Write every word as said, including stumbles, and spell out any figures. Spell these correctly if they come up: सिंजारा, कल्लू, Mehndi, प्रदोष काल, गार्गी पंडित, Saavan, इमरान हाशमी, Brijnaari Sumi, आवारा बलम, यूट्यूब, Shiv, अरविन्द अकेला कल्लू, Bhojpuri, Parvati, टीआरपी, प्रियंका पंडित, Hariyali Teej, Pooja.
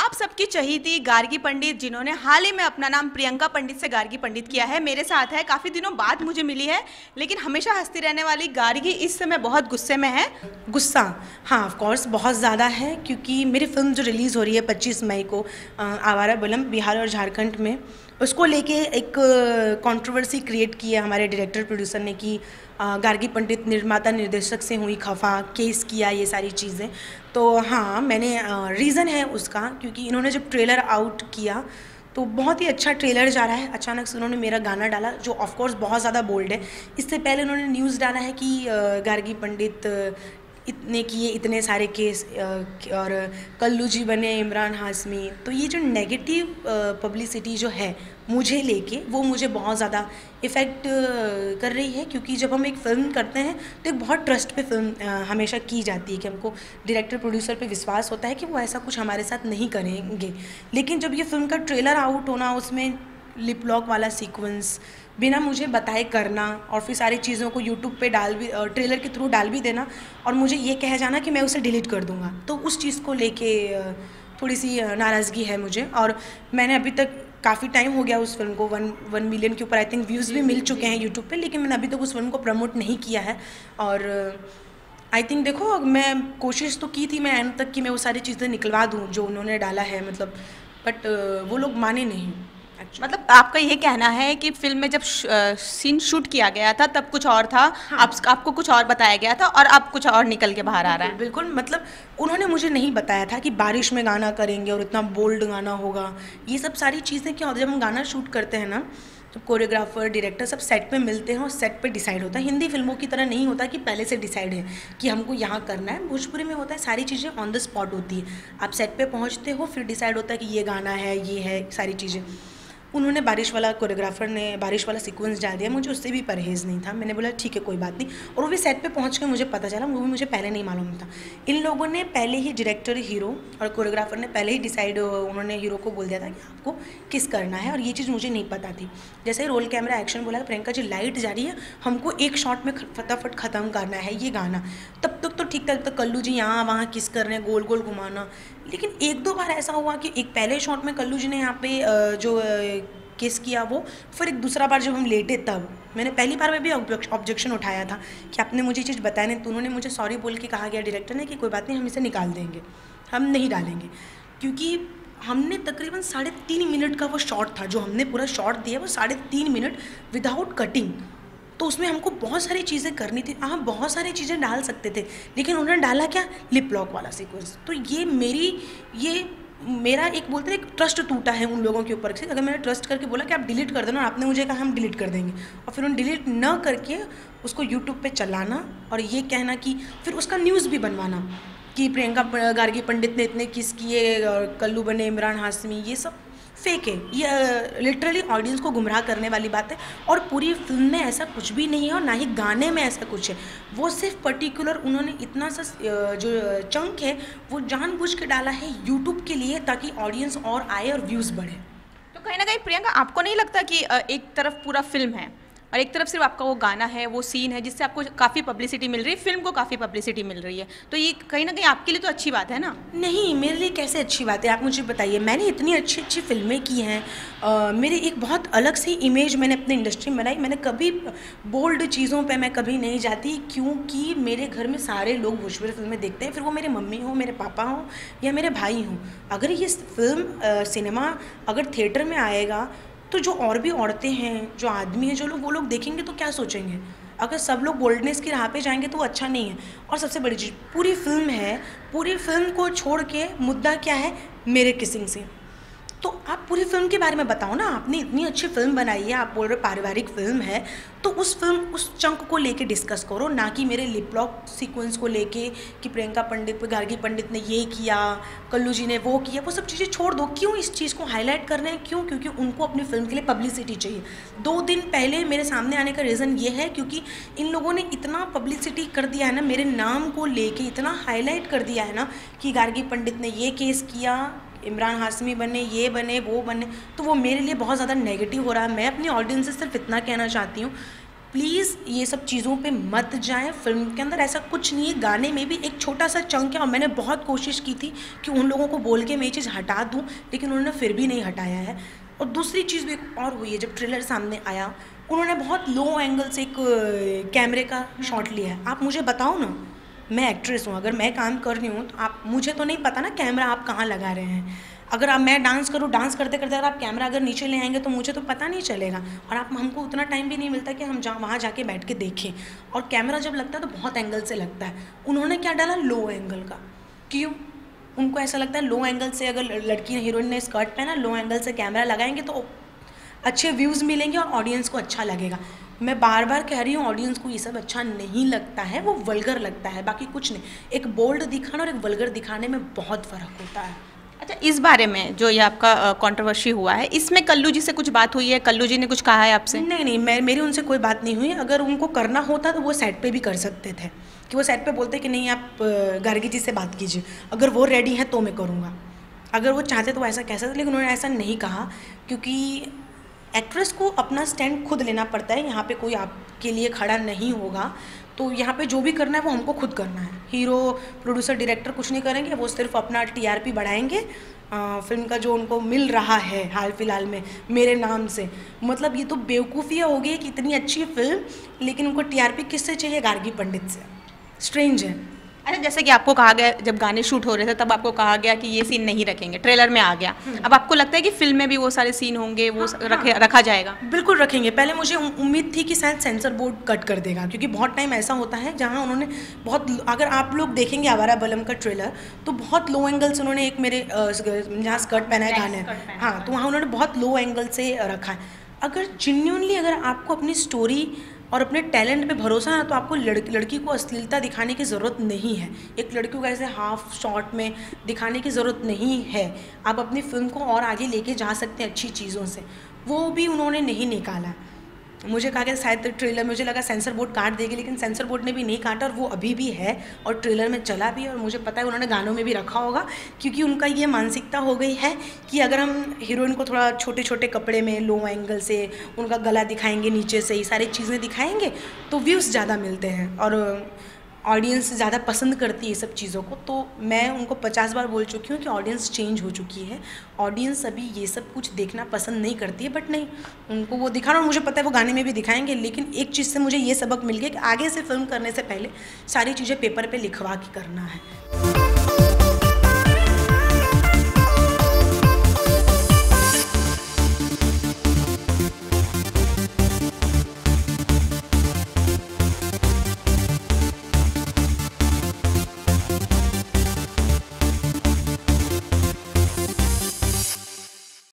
आप सबकी चहेती गार्गी पंडित, जिन्होंने हाल ही में अपना नाम प्रियंका पंडित से गार्गी पंडित किया है, मेरे साथ है। काफ़ी दिनों बाद मुझे मिली है, लेकिन हमेशा हंसती रहने वाली गार्गी इस समय बहुत गुस्से में है। गुस्सा हाँ ऑफकोर्स बहुत ज़्यादा है, क्योंकि मेरी फिल्म जो रिलीज़ हो रही है पच्चीस मई को आवारा बलम बिहार और झारखंड में, उसको लेके एक कंट्रोवर्सी क्रिएट की है हमारे डायरेक्टर प्रोड्यूसर ने कि गार्गी पंडित निर्माता निर्देशक से हुई खफा, केस किया, ये सारी चीज़ें। तो हाँ, मैंने रीज़न है उसका, क्योंकि इन्होंने जब ट्रेलर आउट किया तो बहुत ही अच्छा ट्रेलर जा रहा है, अचानक से उन्होंने मेरा गाना डाला जो ऑफकोर्स बहुत ज़्यादा बोल्ड है। इससे पहले उन्होंने न्यूज़ डाला है कि गार्गी पंडित इतने किए इतने सारे केस और कल्लू जी बने इमरान हाशमी। तो ये जो नेगेटिव पब्लिसिटी जो है मुझे लेके, वो मुझे बहुत ज़्यादा इफ़ेक्ट कर रही है, क्योंकि जब हम एक फ़िल्म करते हैं तो एक बहुत ट्रस्ट पे फिल्म हमेशा की जाती है कि हमको डायरेक्टर प्रोड्यूसर पे विश्वास होता है कि वो ऐसा कुछ हमारे साथ नहीं करेंगे। लेकिन जब ये फिल्म का ट्रेलर आउट होना, उसमें लिप लॉक वाला सीक्वेंस बिना मुझे बताए करना और फिर सारी चीज़ों को यूट्यूब पे डाल भी, ट्रेलर के थ्रू डाल भी देना और मुझे ये कह जाना कि मैं उसे डिलीट कर दूँगा, तो उस चीज़ को लेके थोड़ी सी नाराज़गी है मुझे। और मैंने अभी तक काफ़ी टाइम हो गया उस फिल्म को, वन वन मिलियन के ऊपर आई थिंक व्यूज़ भी मिल चुके हैं यूट्यूब पे, लेकिन मैंने अभी तक उस फिल्म को प्रमोट नहीं किया है। और आई थिंक देखो, मैं कोशिश तो की थी मैं एंड तक कि मैं वो सारी चीज़ें निकलवा दूँ जो उन्होंने डाला है, मतलब बट वो लोग माने नहीं। मतलब आपका ये कहना है कि फिल्म में जब सीन शूट किया गया था तब कुछ और था, हाँ। आप, आपको कुछ और बताया गया था और अब कुछ और निकल के बाहर आ रहा है। बिल्कुल, मतलब उन्होंने मुझे नहीं बताया था कि बारिश में गाना करेंगे और इतना बोल्ड गाना होगा। ये सब सारी चीज़ें क्या होती है, जब हम गाना शूट करते हैं ना, तो कोरियोग्राफर डायरेक्टर सब सेट पे मिलते हैं और सेट पे डिसाइड होता है। हिंदी फिल्मों की तरह नहीं होता कि पहले से डिसाइड है कि हमको यहाँ करना है। भोजपुरी में होता है सारी चीज़ें ऑन द स्पॉट होती है, आप सेट पे पहुँचते हो फिर डिसाइड होता है कि ये गाना है, ये है सारी चीज़ें। उन्होंने बारिश वाला, कोरियोग्राफर ने बारिश वाला सीक्वेंस डाल दिया, मुझे उससे भी परहेज़ नहीं था। मैंने बोला ठीक है कोई बात नहीं, और वो भी सेट पे पहुंच के मुझे पता चला, वो भी मुझे पहले नहीं मालूम था। इन लोगों ने पहले ही, डायरेक्टर, हीरो और कोरियोग्राफर ने पहले ही डिसाइड, उन्होंने हीरो को बोल दिया था कि आपको किस करना है, और ये चीज़ मुझे नहीं पता थी। जैसे ही रोल कैमरा एक्शन बोला, प्रियंका जी लाइट जा रही है, हमको एक शॉट में फटाफट ख़त्म करना है ये गाना, तब तक तो ठीक था। तब तक कल्लू जी यहाँ वहाँ किस कर रहे हैं, गोल गोल घुमाना। लेकिन एक दो बार ऐसा हुआ कि एक पहले शॉट में कल्लू जी ने यहाँ पे जो किस किया वो, फिर एक दूसरा बार जब हम लेटे तब। मैंने पहली बार में भी ऑब्जेक्शन उठाया था कि आपने मुझे चीज़ बताया नहीं, तो उन्होंने मुझे सॉरी बोल के कहा गया डायरेक्टर ने कि कोई बात नहीं, हम इसे निकाल देंगे, हम नहीं डालेंगे। क्योंकि हमने तकरीबन साढ़े तीन मिनट का वो शॉट था, जो हमने पूरा शॉट दिया वो साढ़े तीन मिनट विदाउट कटिंग, तो उसमें हमको बहुत सारी चीज़ें करनी थी। हाँ, बहुत सारी चीज़ें डाल सकते थे, लेकिन उन्होंने डाला क्या, लिप लॉक वाला सीक्वेंस। तो ये मेरी, ये मेरा एक बोलते हैं एक ट्रस्ट टूटा है उन लोगों के ऊपर से। अगर मैंने ट्रस्ट करके बोला कि आप डिलीट कर देना, और आपने मुझे कहा हम डिलीट कर देंगे, और फिर उन डिलीट न करके उसको यूट्यूब पे चलाना और ये कहना कि फिर उसका न्यूज़ भी बनवाना कि प्रियंका गार्गी पंडित ने इतने किस किए और कल्लू बने इमरान हाशमी, ये सब फेक है। ये लिटरली ऑडियंस को गुमराह करने वाली बात है, और पूरी फिल्म में ऐसा कुछ भी नहीं है और ना ही गाने में ऐसा कुछ है। वो सिर्फ पर्टिकुलर उन्होंने इतना सा जो चंक है वो जानबूझ के डाला है यूट्यूब के लिए, ताकि ऑडियंस और आए और व्यूज़ बढ़े। तो कहीं ना कहीं प्रियंका, आपको नहीं लगता कि एक तरफ पूरा फिल्म है और एक तरफ सिर्फ आपका वो गाना है, वो सीन है जिससे आपको काफ़ी पब्लिसिटी मिल रही है, फिल्म को काफ़ी पब्लिसिटी मिल रही है, तो ये कहीं ना कहीं आपके लिए तो अच्छी बात है ना? नहीं, मेरे लिए कैसे अच्छी बात है, आप मुझे बताइए। मैंने इतनी अच्छी अच्छी फिल्में की हैं, मेरी एक बहुत अलग सी इमेज मैंने अपने इंडस्ट्री में बनाई। मैंने कभी बोल्ड चीज़ों पर मैं कभी नहीं जाती, क्योंकि मेरे घर में सारे लोग भोजपुरी फिल्में देखते हैं, फिर वो मेरे मम्मी हो, मेरे पापा हो या मेरे भाई हों। अगर ये फिल्म सिनेमा अगर थिएटर में आएगा तो जो और भी औरतें हैं, जो आदमी हैं, जो लोग, वो लोग देखेंगे तो क्या सोचेंगे? अगर सब लोग बोल्डनेस की राह पे जाएंगे तो वो अच्छा नहीं है। और सबसे बड़ी चीज़, पूरी फिल्म है, पूरी फिल्म को छोड़ के मुद्दा क्या है, मेरे किसिंग से। तो आप पूरी फिल्म के बारे में बताओ ना, आपने इतनी अच्छी फिल्म बनाई है, आप बोल रहे पारिवारिक फिल्म है, तो उस फिल्म उस चंक को लेके डिस्कस करो, ना कि मेरे लिप लॉक सीक्वेंस को लेके कि प्रियंका पंडित, गार्गी पंडित ने ये किया, कल्लू जी ने वो किया। वो सब चीज़ें छोड़ दो। क्यों इस चीज़ को हाईलाइट कर रहे हैं? क्यों? क्योंकि उनको अपनी फिल्म के लिए पब्लिसिटी चाहिए। दो दिन पहले मेरे सामने आने का रीज़न ये है क्योंकि इन लोगों ने इतना पब्लिसिटी कर दिया है ना, मेरे नाम को लेके इतना हाईलाइट कर दिया है ना कि गार्गी पंडित ने ये केस किया, इमरान हाशमी बने, ये बने, वो बने, तो वो मेरे लिए बहुत ज़्यादा नेगेटिव हो रहा है। मैं अपनी ऑडियंस से सिर्फ इतना कहना चाहती हूँ प्लीज़ ये सब चीज़ों पे मत जाएं। फिल्म के अंदर ऐसा कुछ नहीं है, गाने में भी एक छोटा सा चंक है और मैंने बहुत कोशिश की थी कि उन लोगों को बोल के मैं ये चीज़ हटा दूं, लेकिन उन्होंने फिर भी नहीं हटाया है। और दूसरी चीज़ भी एक और हुई है, जब ट्रेलर सामने आया उन्होंने बहुत लो एंगल से एक कैमरे का शॉट लिया है। आप मुझे बताओ ना, मैं एक्ट्रेस हूँ, अगर मैं काम कर रही हूँ तो आप मुझे तो नहीं पता ना कैमरा आप कहाँ लगा रहे हैं। अगर आप मैं डांस करूँ, डांस करते करते अगर आप कैमरा अगर नीचे ले आएंगे तो मुझे तो पता नहीं चलेगा, और आप हमको उतना टाइम भी नहीं मिलता कि हम जा वहाँ जाके बैठ के देखें। और कैमरा जब लगता है तो बहुत एंगल से लगता है। उन्होंने क्या डाला, लो एंगल का। क्यों? उनको ऐसा लगता है लो एंगल से अगर लड़की ने हीरोइन ने स्कर्ट पहना, लो एंगल से कैमरा लगाएंगे तो अच्छे व्यूज़ मिलेंगे और ऑडियंस को अच्छा लगेगा। मैं बार बार कह रही हूँ ऑडियंस को ये सब अच्छा नहीं लगता है, वो वल्गर लगता है, बाकी कुछ नहीं। एक बोल्ड दिखाना और एक वल्गर दिखाने में बहुत फ़र्क होता है। अच्छा, इस बारे में जो ये आपका कंट्रोवर्सी हुआ है, इसमें कल्लू जी से कुछ बात हुई है? कल्लू जी ने कुछ कहा है आपसे? नहीं नहीं, मैं मेरी उनसे कोई बात नहीं हुई। अगर उनको करना होता तो वो सेट पे भी कर सकते थे, कि वो सेट पे बोलते कि नहीं आप गार्गी जी से बात कीजिए, अगर वो रेडी हैं तो मैं करूँगा। अगर वो चाहते तो वो ऐसा कह सकते, लेकिन उन्होंने ऐसा नहीं कहा, क्योंकि एक्ट्रेस को अपना स्टैंड खुद लेना पड़ता है। यहाँ पे कोई आपके लिए खड़ा नहीं होगा, तो यहाँ पे जो भी करना है वो हमको खुद करना है। हीरो, प्रोड्यूसर, डायरेक्टर कुछ नहीं करेंगे, वो सिर्फ अपना टीआरपी बढ़ाएंगे फिल्म का, जो उनको मिल रहा है हाल फिलहाल में मेरे नाम से। मतलब ये तो बेवकूफ़ियाँ हो गई कि इतनी अच्छी फिल्म, लेकिन उनको टीआरपी किससे चाहिए, गार्गी पंडित से। स्ट्रेंज है। अच्छा, जैसे कि आपको कहा गया जब गाने शूट हो रहे थे तब आपको कहा गया कि ये सीन नहीं रखेंगे, ट्रेलर में आ गया, अब आपको लगता है कि फिल्म में भी वो सारे सीन होंगे, वो हाँ, रखे हाँ, रखा जाएगा? बिल्कुल रखेंगे। पहले मुझे उम्मीद थी कि शायद सेंसर बोर्ड कट कर देगा, क्योंकि बहुत टाइम ऐसा होता है जहां उन्होंने बहुत, अगर आप लोग देखेंगे आवारा बलम का ट्रेलर तो बहुत लो एंगल से उन्होंने एक मेरे जहाँ स्कर्ट पहना है गाने, हाँ, तो वहाँ उन्होंने बहुत लो एंगल से रखा है। अगर जेन्युइनली अगर आपको अपनी स्टोरी और अपने टैलेंट पे भरोसा है तो आपको लड़की लड़की को अश्लीलता दिखाने की ज़रूरत नहीं है, एक लड़की को ऐसे हाफ शॉट में दिखाने की ज़रूरत नहीं है। आप अपनी फिल्म को और आगे लेके जा सकते हैं अच्छी चीज़ों से, वो भी उन्होंने नहीं निकाला। मुझे कहा गया शायद ट्रेलर, मुझे लगा सेंसर बोर्ड काट देगी, लेकिन सेंसर बोर्ड ने भी नहीं काटा और वो अभी भी है और ट्रेलर में चला भी है। और मुझे पता है उन्होंने गानों में भी रखा होगा, क्योंकि उनका ये मानसिकता हो गई है कि अगर हम हीरोइन को थोड़ा छोटे छोटे कपड़े में लो एंगल से उनका गला दिखाएंगे, नीचे से ये सारी चीज़ें दिखाएंगे तो व्यूज़ ज़्यादा मिलते हैं और ऑडियंस ज़्यादा पसंद करती है ये सब चीज़ों को। तो मैं उनको पचास बार बोल चुकी हूँ कि ऑडियंस चेंज हो चुकी है, ऑडियंस अभी ये सब कुछ देखना पसंद नहीं करती है, बट नहीं, उनको वो दिखाना, और मुझे पता है वो गाने में भी दिखाएंगे। लेकिन एक चीज़ से मुझे ये सबक मिल गया कि आगे से फिल्म करने से पहले सारी चीज़ें पेपर पे लिखवा के करना है।